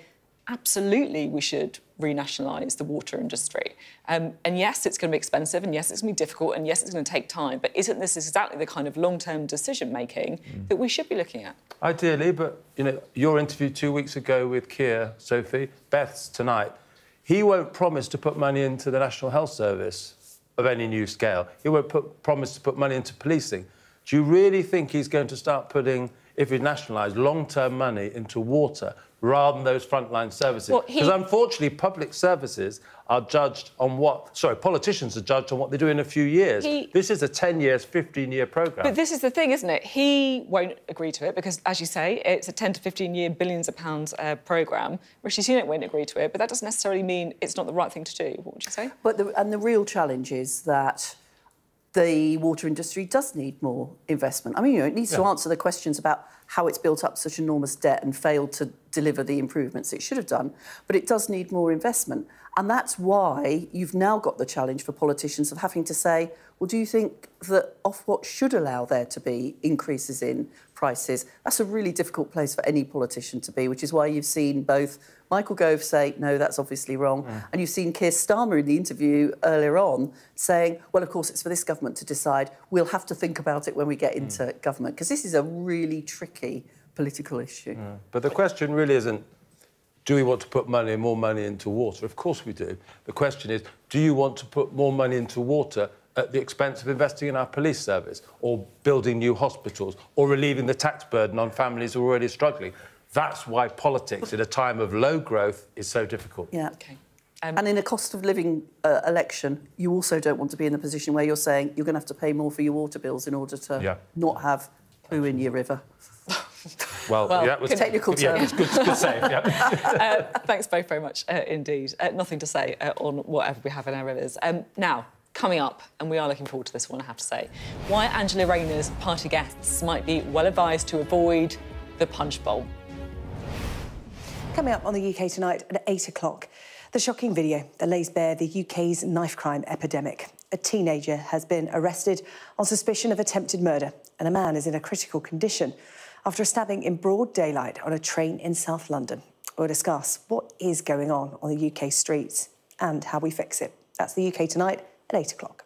absolutely, we should renationalise the water industry. And yes, it's going to be expensive, and yes, it's going to be difficult, and yes, it's going to take time. But isn't this exactly the kind of long-term decision-making that we should be looking at? Ideally, but, you know, your interview 2 weeks ago with Keir, Sophie, Beth's tonight, he won't promise to put money into the National Health Service of any new scale. He won't promise to put money into policing. Do you really think he's going to start putting, if we nationalise, long-term money into water rather than those frontline services? Because, unfortunately, public services are judged on what... Sorry, politicians are judged on what they do in a few years. This is a 10-year, 15-year programme. But this is the thing, isn't it? He won't agree to it because, as you say, it's a 10- to 15-year, billions of pounds programme. Rishi Sunak won't agree to it, but that doesn't necessarily mean it's not the right thing to do. What would you say? But the real challenge is that the water industry does need more investment. I mean, you know, it needs to answer the questions about how it's built up such enormous debt and failed to deliver the improvements it should have done, but it does need more investment. And that's why you've now got the challenge for politicians of having to say, well, do you think that Ofwat should allow there to be increases in prices? That's a really difficult place for any politician to be, which is why you've seen both Michael Gove say, no, that's obviously wrong, and you've seen Keir Starmer in the interview earlier on saying, well, of course, it's for this government to decide. We'll have to think about it when we get into government, because this is a really tricky political issue. But the question really isn't, do we want to put money, more money into water? Of course we do. The question is, do you want to put more money into water at the expense of investing in our police service or building new hospitals or relieving the tax burden on families who are already struggling? That's why politics in a time of low growth is so difficult. Yeah. Okay. And in a cost-of-living election, you also don't want to be in the position where you're saying you're going to have to pay more for your water bills in order to not have poo in your river. Well, that was... Technical term. Yeah, good save, yeah. Thanks both very much indeed. Nothing to say on whatever we have in our rivers. Now, coming up, and we are looking forward to this one, I have to say, why Angela Rayner's party guests might be well advised to avoid the punch bowl. Coming up on the UK Tonight at 8 o'clock, the shocking video that lays bare the UK's knife crime epidemic. A teenager has been arrested on suspicion of attempted murder, and a man is in a critical condition after a stabbing in broad daylight on a train in South London. We'll discuss what is going on the UK streets and how we fix it. That's the UK Tonight at 8 o'clock.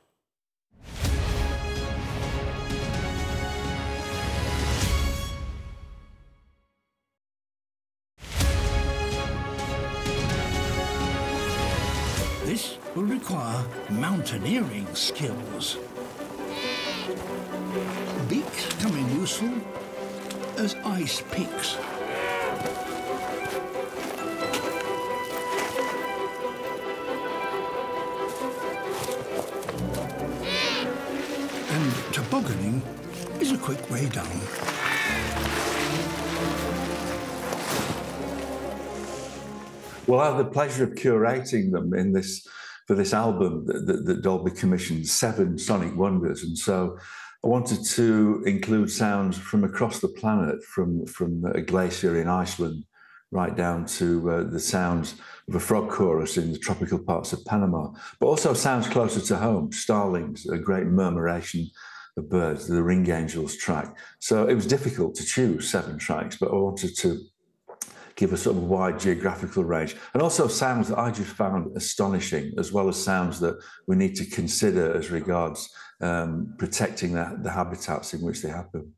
This will require mountaineering skills. Beaks come in useful as ice picks. And tobogganing is a quick way down. We'll have the pleasure of curating them in this, for this album that Dolby commissioned, 7 Sonic Wonders. And so I wanted to include sounds from across the planet, from a glacier in Iceland right down to the sounds of a frog chorus in the tropical parts of Panama, but also sounds closer to home, starlings, a great murmuration of birds, the Ring Angels track. So it was difficult to choose 7 tracks, but I wanted to give a sort of wide geographical range, and also sounds that I just found astonishing, as well as sounds that we need to consider as regards protecting the habitats in which they happen.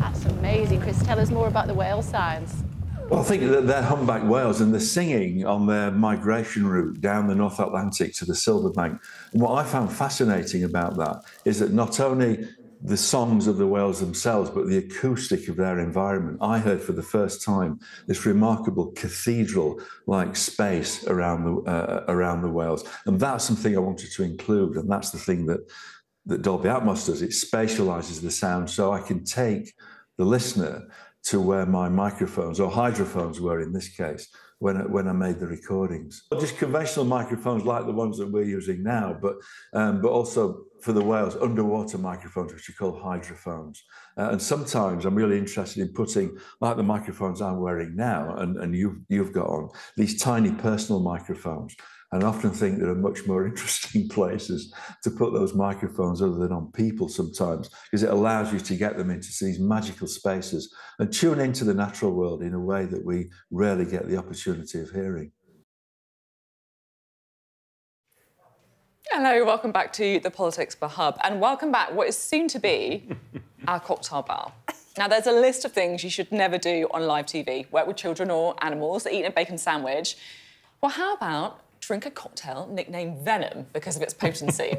That's amazing. Chris, tell us more about the whale sounds. Well, I think that they're humpback whales, and they're singing on their migration route down the North Atlantic to the Silverbank. And what I found fascinating about that is that not only the songs of the whales themselves, but the acoustic of their environment. I heard for the first time this remarkable cathedral-like space around the whales, and that's something I wanted to include, and that's the thing that Dolby Atmos does. It spatialises the sound, so I can take the listener to where my microphones, or hydrophones were in this case, when I made the recordings. Not just conventional microphones like the ones that we're using now, but also for the whales, underwater microphones, which are called hydrophones. And sometimes I'm really interested in putting, like the microphones I'm wearing now, and you've got on, these tiny personal microphones. And I often think there are much more interesting places to put those microphones other than on people sometimes, because it allows you to get them into these magical spaces and tune into the natural world in a way that we rarely get the opportunity of hearing. Hello, welcome back to the Politics Hub, and welcome back what is soon to be our cocktail bar. Now, there's a list of things you should never do on live TV. Work with children or animals, eat a bacon sandwich. Well, how about drink a cocktail nicknamed Venom because of its potency?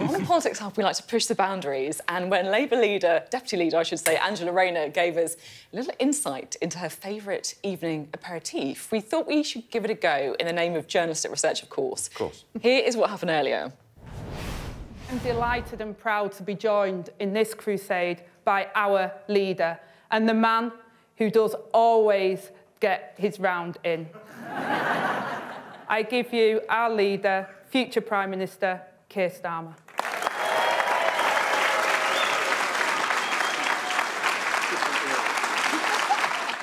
On the Politics Hub, we like to push the boundaries, and when Labour leader, Deputy Leader, I should say, Angela Rayner gave us a little insight into her favourite evening aperitif, we thought we should give it a go in the name of journalistic research, of course. Of course. Here is what happened earlier. I'm delighted and proud to be joined in this crusade by our leader and the man who does always get his round in. I give you our leader, future Prime Minister, Keir Starmer.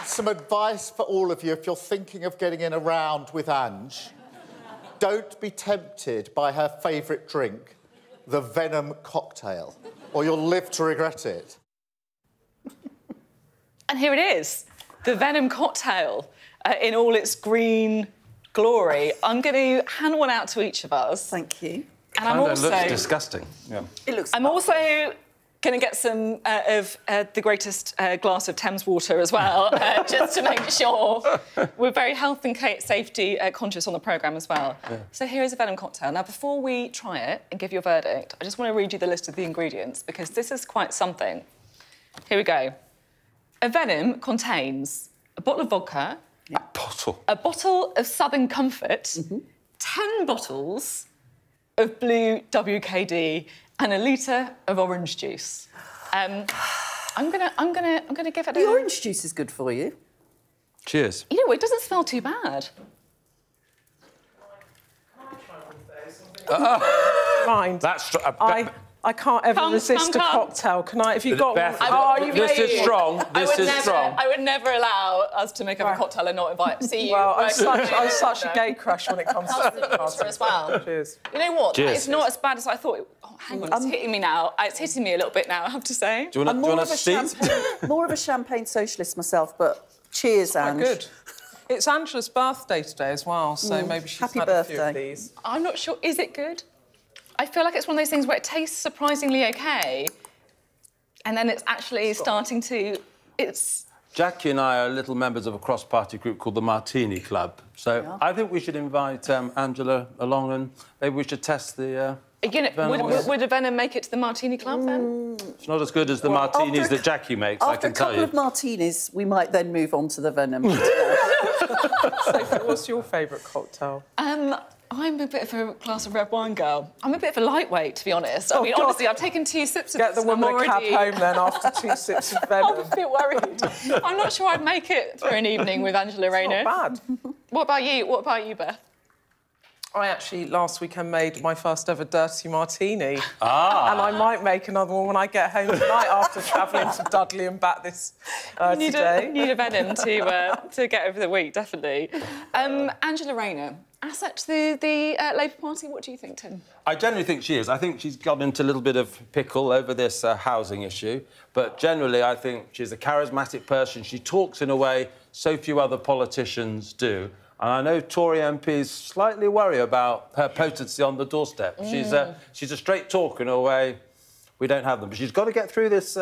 Some advice for all of you if you're thinking of getting in a round with Ange. Don't be tempted by her favourite drink, the Venom cocktail, or you'll live to regret it. And here it is, the Venom cocktail in all its green glory. I'm going to hand one out to each of us. Thank you. And I'm also... It looks disgusting. Yeah. It looks... I'm also going to get some of the greatest glass of Thames Water as well, just to make sure we're very health and safety conscious on the programme as well. Yeah. So here is a Venom cocktail. Now, before we try it and give you a verdict, I just want to read you the list of the ingredients, because this is quite something. Here we go. A Venom contains a bottle of vodka... Yeah. A bottle of Southern Comfort, 10 bottles of blue WKD and a litre of orange juice. I'm gonna give it a... The orange juice is good for you. Cheers. You know, it doesn't smell too bad. Mind. That's... I can't ever resist a cocktail. Can I? If you got Beth, one, this is strong. I would never allow us to make up a cocktail and not invite. See you. Well, I'm such a gay crush when it comes to food as well. Cheers. You know what? Cheers. It's not as bad as I thought. Oh, hang on, it's hitting me now. It's hitting me a little bit now, I have to say. Do you want to more of a champagne socialist myself, but cheers, Ange. Good. It's Angela's birthday today as well, so maybe she's had a few of these. I'm not sure. Is it good? I feel like it's one of those things where it tastes surprisingly okay, and then it's actually starting to... Jacqui and I are little members of a cross-party group called the Martini Club, so I think we should invite Angela along and maybe we should test the... would a Venom make it to the Martini Club, then? It's not as good as the martinis that Jacqui makes, I can tell you. After a couple of martinis, we might then move on to the Venom. Sophie, what's your favourite cocktail? I'm a bit of a glass of red wine girl. I'm a bit of a lightweight, to be honest. I mean, honestly, I've taken 2 sips of this. Get the woman a cab home, then, after 2 sips of Venom. I'm a bit worried. I'm not sure I'd make it through an evening with Angela Rayner. Not bad. What about you? What about you, Beth? I actually, last weekend, made my first ever dirty martini. Ah. And I might make another one when I get home tonight after travelling to Dudley and back this today. Need a Venom to get over the week, definitely. Angela Rayner, asset to the Labour Party, what do you think, Tim? I generally think she is. I think she's gotten into a little bit of pickle over this housing issue, but generally I think she's a charismatic person. She talks in a way so few other politicians do. And I know Tory MPs slightly worry about her potency on the doorstep. She's a straight talker in a way we don't have them. But she's got to get through this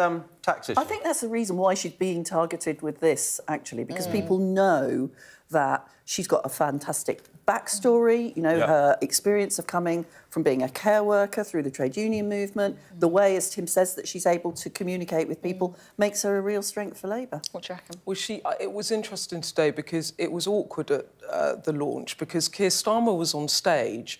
tax issue. I think that's the reason why she's being targeted with this, actually, because people know that she's got a fantastic backstory, you know, her experience of coming from being a care worker through the trade union movement, the way, as Tim says, that she's able to communicate with people makes her a real strength for Labour. What do you reckon? Well, it was interesting today because it was awkward at the launch because Keir Starmer was on stage,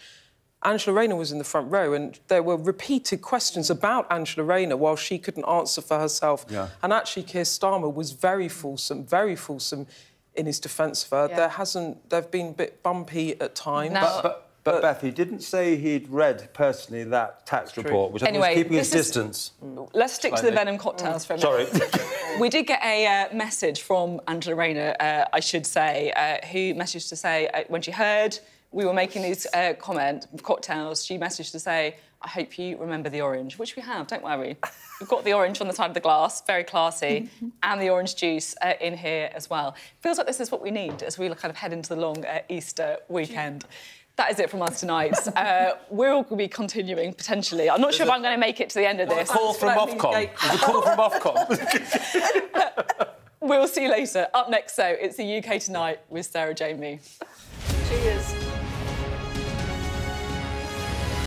Angela Rayner was in the front row, and there were repeated questions about Angela Rayner while she couldn't answer for herself. Yeah. And actually, Keir Starmer was very fulsome in his defence of her. They've been a bit bumpy at times. No. But Beth, he didn't say he'd read personally that tax report, which anyway, I think was keeping his distance. Let's stick to the Venom cocktails for a minute. Sorry. We did get a message from Angela Rayner, I should say, who messaged to say, when she heard we were making these cocktails, she messaged to say, I hope you remember the orange, which we have, don't worry. We've got the orange on the side of the glass, very classy, and the orange juice in here as well. Feels like this is what we need as we kind of head into the long Easter weekend. That is it from us tonight. We're all going to be continuing, potentially. I'm not sure if I'm going to make it to the end of this. Call from Ofcom. There's a call from Ofcom. We'll see you later. Up next, so, it's the UK Tonight with Sarah Jamie. Cheers.